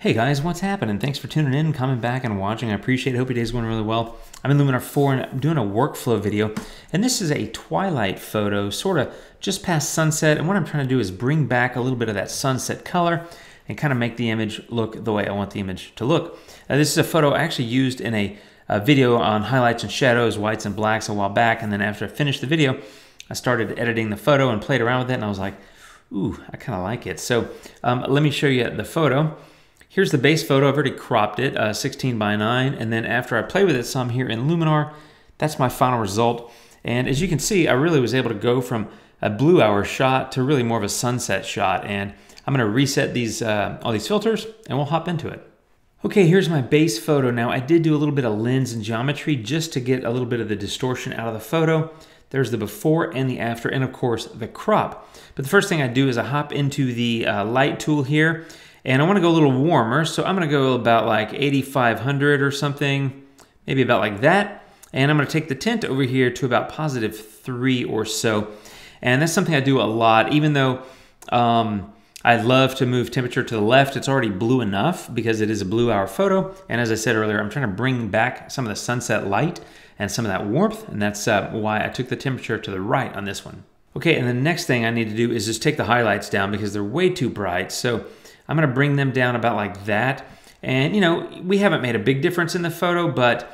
Hey guys, what's happening? Thanks for tuning in, coming back and watching. I appreciate it. Hope your day's going really well. I'm in Luminar 4 and I'm doing a workflow video. And this is a twilight photo, sort of just past sunset. And what I'm trying to do is bring back a little bit of that sunset color and kind of make the image look the way I want the image to look. This is a photo I actually used in a video on highlights and shadows, whites and blacks a while back. And then after I finished the video, I started editing the photo and played around with it. And I was like, ooh, I kind of like it. So let me show you the photo. Here's the base photo. I've already cropped it, 16:9. And then after I play with it some here in Luminar, that's my final result. And as you can see, I really was able to go from a blue hour shot to really more of a sunset shot. And I'm gonna reset these all these filters and we'll hop into it. Okay, here's my base photo. Now I did do a little bit of lens and geometry just to get a little bit of the distortion out of the photo. There's the before and the after, and of course the crop. But the first thing I do is I hop into the light tool here. And I want to go a little warmer, so I'm going to go about like 8500 or something, maybe about like that. And I'm going to take the tint over here to about +3 or so. And that's something I do a lot, even though I love to move temperature to the left. It's already blue enough because it is a blue hour photo. And as I said earlier, I'm trying to bring back some of the sunset light and some of that warmth. And that's why I took the temperature to the right on this one. Okay, and the next thing I need to do is just take the highlights down because they're way too bright. So I'm gonna bring them down about like that. And you know, we haven't made a big difference in the photo, but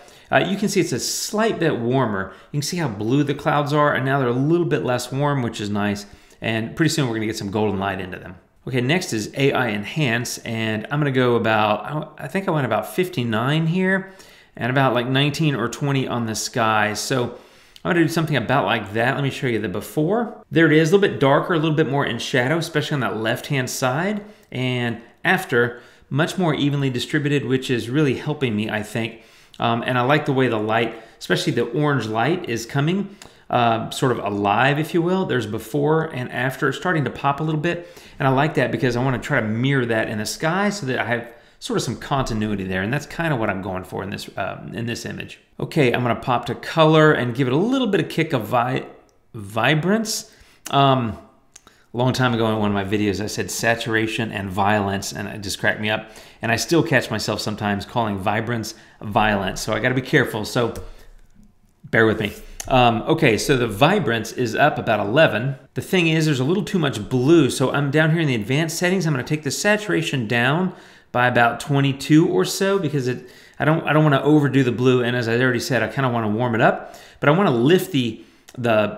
you can see it's a slight bit warmer. You can see how blue the clouds are, and now they're a little bit less warm, which is nice. And pretty soon we're gonna get some golden light into them. Okay, next is AI Enhance, and I'm gonna go about, I think I went about 59 here, and about like 19 or 20 on the sky. So I'm gonna do something about like that. Let me show you the before. There it is, a little bit darker, a little bit more in shadow, especially on that left-hand side. And after, much more evenly distributed, which is really helping me, I think. And I like the way the light, especially the orange light, is coming sort of alive, if you will. There's before and after, it's starting to pop a little bit. And I like that because I wanna try to mirror that in the sky so that I have sort of some continuity there, and that's kind of what I'm going for in this image. Okay, I'm gonna pop to color and give it a little bit of kick of vibrance. A long time ago in one of my videos, I said saturation and violence, and it just cracked me up. And I still catch myself sometimes calling vibrance violence, so I gotta be careful, so bear with me. Okay, so the vibrance is up about 11. The thing is, there's a little too much blue, so I'm down here in the advanced settings. I'm gonna take the saturation down by about 22 or so because I don't want to overdo the blue, and as I already said, I kind of want to warm it up, but I want to lift the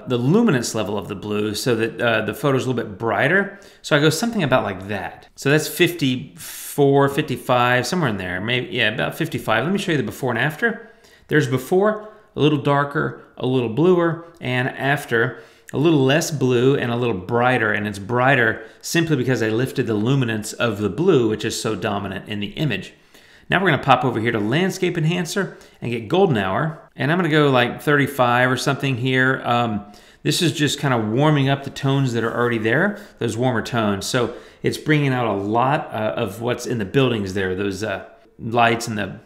luminance level of the blue so that the photo's a little bit brighter. So I go something about like that. So that's 54, 55, somewhere in there. Maybe, yeah, about 55. Let me show you the before and after. There's before, a little darker, a little bluer, and after, a little less blue and a little brighter, and it's brighter simply because I lifted the luminance of the blue, which is so dominant in the image. Now we're gonna pop over here to Landscape Enhancer and get Golden Hour, and I'm gonna go like 35 or something here. This is just kind of warming up the tones that are already there, those warmer tones. So it's bringing out a lot of what's in the buildings there, those lights and the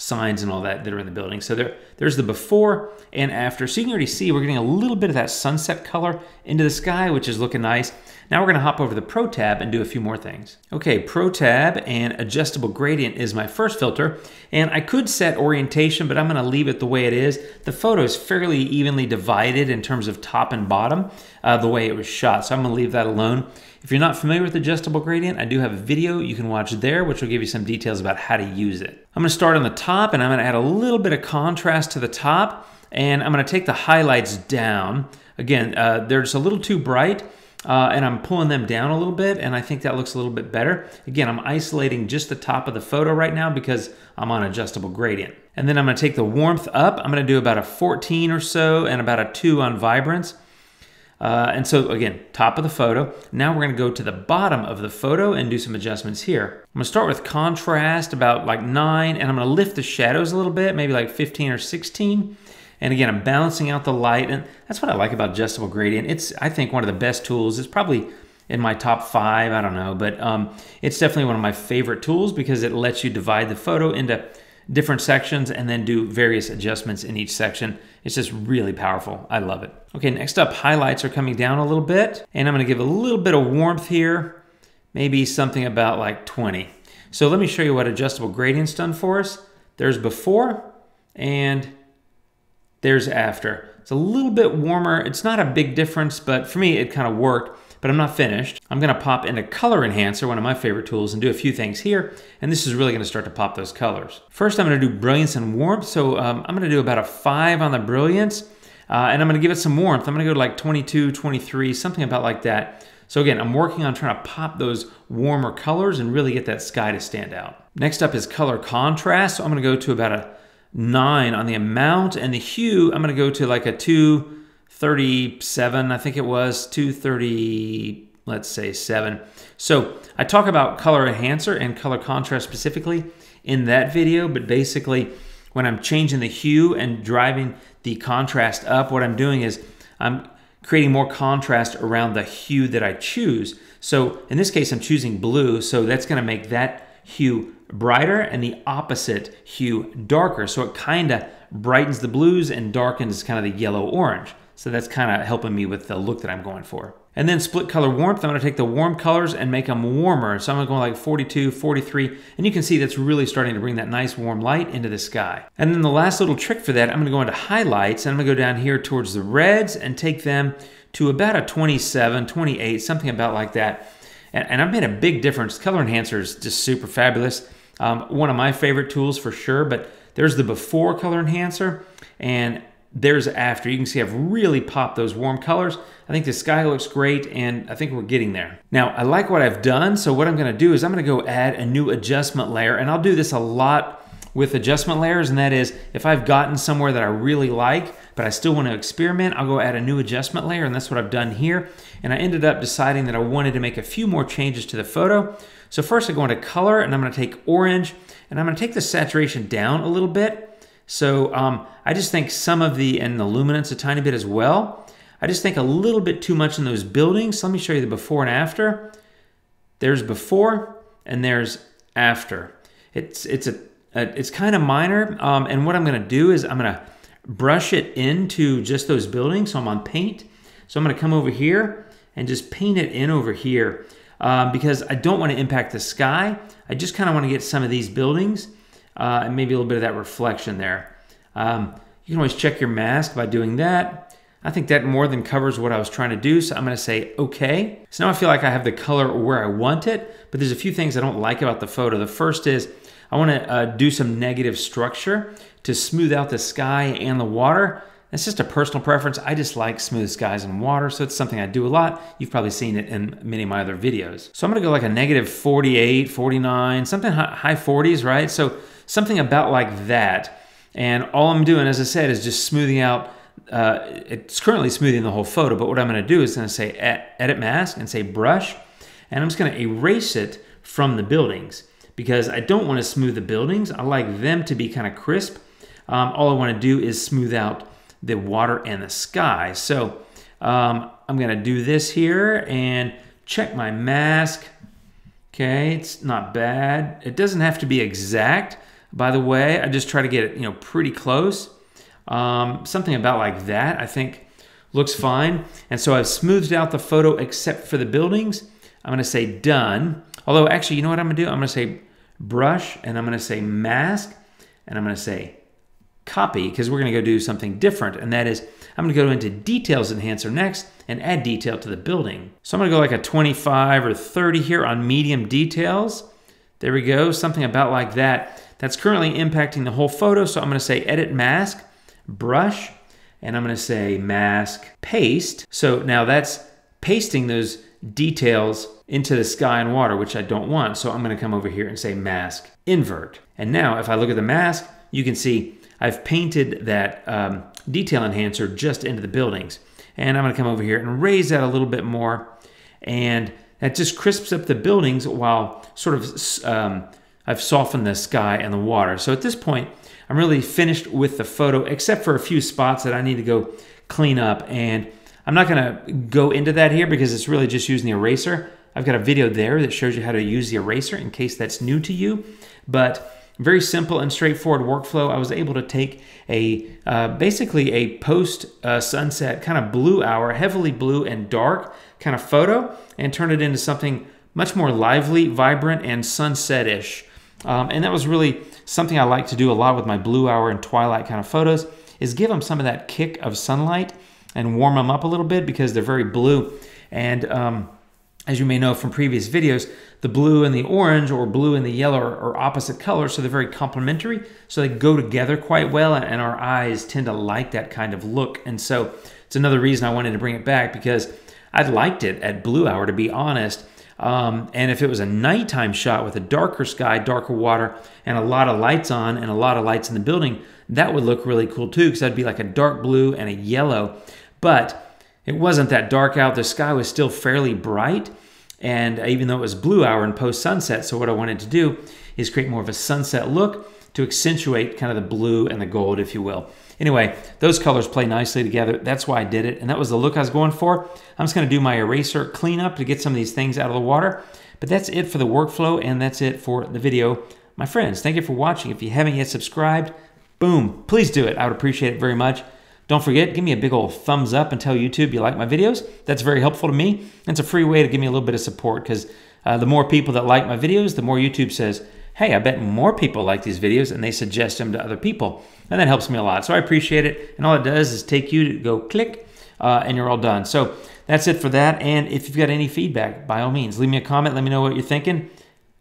signs and all that are in the building. So there's the before and after. So you can already see we're getting a little bit of that sunset color into the sky, which is looking nice. Now we're gonna hop over to the Pro tab and do a few more things. Okay, Pro tab and adjustable gradient is my first filter. And I could set orientation, but I'm gonna leave it the way it is. The photo is fairly evenly divided in terms of top and bottom, the way it was shot. So I'm gonna leave that alone. If you're not familiar with adjustable gradient, I do have a video you can watch there, which will give you some details about how to use it. I'm gonna start on the top, and I'm gonna add a little bit of contrast to the top, and I'm gonna take the highlights down. Again, they're just a little too bright, and I'm pulling them down a little bit, and I think that looks a little bit better. Again, I'm isolating just the top of the photo right now because I'm on adjustable gradient. And then I'm gonna take the warmth up. I'm gonna do about a 14 or so and about a 2 on vibrance. And so again, top of the photo. Now we're gonna go to the bottom of the photo and do some adjustments here. I'm gonna start with contrast, about like 9, and I'm gonna lift the shadows a little bit, maybe like 15 or 16. And again, I'm balancing out the light, and that's what I like about adjustable gradient. It's, I think, one of the best tools. It's probably in my top 5, I don't know, but it's definitely one of my favorite tools because it lets you divide the photo into different sections and then do various adjustments in each section. It's just really powerful. I love it. Okay, next up, highlights are coming down a little bit, and I'm gonna give a little bit of warmth here, maybe something about like 20. So let me show you what adjustable gradient's done for us. There's before and there's after. It's a little bit warmer. It's not a big difference, but for me it kind of worked, but I'm not finished. I'm gonna pop into Color Enhancer, one of my favorite tools, and do a few things here, and this is really gonna start to pop those colors. First, I'm gonna do Brilliance and Warmth, so I'm gonna do about a 5 on the Brilliance, and I'm gonna give it some warmth. I'm gonna go to like 22, 23, something about like that. So again, I'm working on trying to pop those warmer colors and really get that sky to stand out. Next up is Color Contrast, so I'm gonna go to about a 9 on the amount, and the hue, I'm gonna go to like a 237, I think it was, 230, let's say 7. So I talk about color enhancer and color contrast specifically in that video, but basically when I'm changing the hue and driving the contrast up, what I'm doing is I'm creating more contrast around the hue that I choose. So in this case, I'm choosing blue, so that's gonna make that hue brighter and the opposite hue darker. So it kinda brightens the blues and darkens kind of the yellow-orange. So that's kinda helping me with the look that I'm going for. And then split color warmth, I'm gonna take the warm colors and make them warmer. So I'm gonna go like 42, 43, and you can see that's really starting to bring that nice warm light into the sky. And then the last little trick for that, I'm gonna go into highlights, and I'm gonna go down here towards the reds and take them to about a 27, 28, something about like that. And I've made a big difference. Color Enhancer is just super fabulous. One of my favorite tools for sure, but there's the before Color Enhancer and there's after. You can see I've really popped those warm colors. I think the sky looks great and I think we're getting there. Now, I like what I've done, so what I'm gonna do is I'm gonna go add a new adjustment layer, and I'll do this a lot with adjustment layers, and that is if I've gotten somewhere that I really like, but I still want to experiment, I'll go add a new adjustment layer, and that's what I've done here. And I ended up deciding that I wanted to make a few more changes to the photo. So first I go into color, and I'm going to take orange, and I'm going to take the saturation down a little bit. So I just think some of the, and the luminance a tiny bit as well. I just think a little bit too much in those buildings. So let me show you the before and after. There's before and there's after. It's kind of minor, and what I'm gonna do is I'm gonna brush it into just those buildings, so I'm on paint. So I'm gonna come over here and just paint it in over here because I don't wanna impact the sky. I just kinda wanna get some of these buildings and maybe a little bit of that reflection there. You can always check your mask by doing that. I think that more than covers what I was trying to do, so I'm gonna say okay. So now I feel like I have the color where I want it, but there's a few things I don't like about the photo. The first is, I want to do some negative structure to smooth out the sky and the water. That's just a personal preference. I just like smooth skies and water, so it's something I do a lot. You've probably seen it in many of my other videos. So I'm gonna go like a negative 48, 49, something high 40s, right? So something about like that. And all I'm doing, as I said, is just smoothing out, it's currently smoothing the whole photo, but what I'm gonna do is gonna say edit mask and say brush, and I'm just gonna erase it from the buildings, because I don't want to smooth the buildings. I like them to be kind of crisp. All I want to do is smooth out the water and the sky. So I'm gonna do this here and check my mask. Okay, it's not bad. It doesn't have to be exact, by the way. I just try to get it, you know, pretty close. Something about like that, I think looks fine. And so I've smoothed out the photo except for the buildings. I'm gonna say done. Although actually, you know what I'm gonna do? I'm gonna say brush, and I'm gonna say mask, and I'm gonna say copy, because we're gonna go do something different, and that is, I'm gonna go into Details Enhancer next and add detail to the building. So I'm gonna go like a 25 or 30 here on medium details. There we go, something about like that. That's currently impacting the whole photo, so I'm gonna say edit mask, brush, and I'm gonna say mask, paste. So now that's pasting those details into the sky and water, which I don't want. So I'm gonna come over here and say mask invert. And now if I look at the mask, you can see I've painted that detail enhancer just into the buildings. And I'm gonna come over here and raise that a little bit more. And that just crisps up the buildings while sort of, I've softened the sky and the water. So at this point, I'm really finished with the photo, except for a few spots that I need to go clean up. And I'm not gonna go into that here because it's really just using the eraser. I've got a video there that shows you how to use the eraser in case that's new to you, but very simple and straightforward workflow. I was able to take a basically a post-sunset kind of blue hour, heavily blue and dark kind of photo, and turn it into something much more lively, vibrant, and sunset-ish. And that was really something I like to do a lot with my blue hour and twilight kind of photos, is give them some of that kick of sunlight and warm them up a little bit, because they're very blue. And as you may know from previous videos, the blue and the orange, or blue and the yellow, are opposite colors, so they're very complementary. So they go together quite well, and our eyes tend to like that kind of look. And so it's another reason I wanted to bring it back, because I liked it at blue hour, to be honest. And if it was a nighttime shot with a darker sky, darker water, and a lot of lights on and a lot of lights in the building, that would look really cool too, because that'd be like a dark blue and a yellow. But it wasn't that dark out. The sky was still fairly bright, and even though it was blue hour and post-sunset, so what I wanted to do is create more of a sunset look to accentuate kind of the blue and the gold, if you will. Anyway, those colors play nicely together. That's why I did it, and that was the look I was going for. I'm just gonna do my eraser cleanup to get some of these things out of the water, but that's it for the workflow, and that's it for the video. My friends, thank you for watching. If you haven't yet subscribed, boom, please do it. I would appreciate it very much. Don't forget, give me a big old thumbs up and tell YouTube you like my videos. That's very helpful to me. It's a free way to give me a little bit of support, because the more people that like my videos, the more YouTube says, hey, I bet more people like these videos, and they suggest them to other people. And that helps me a lot. So I appreciate it. And all it does is take you to go click, and you're all done. So that's it for that. And if you've got any feedback, by all means, leave me a comment. Let me know what you're thinking.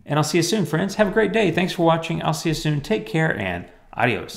And I'll see you soon, friends. Have a great day. Thanks for watching. I'll see you soon. Take care, and adios.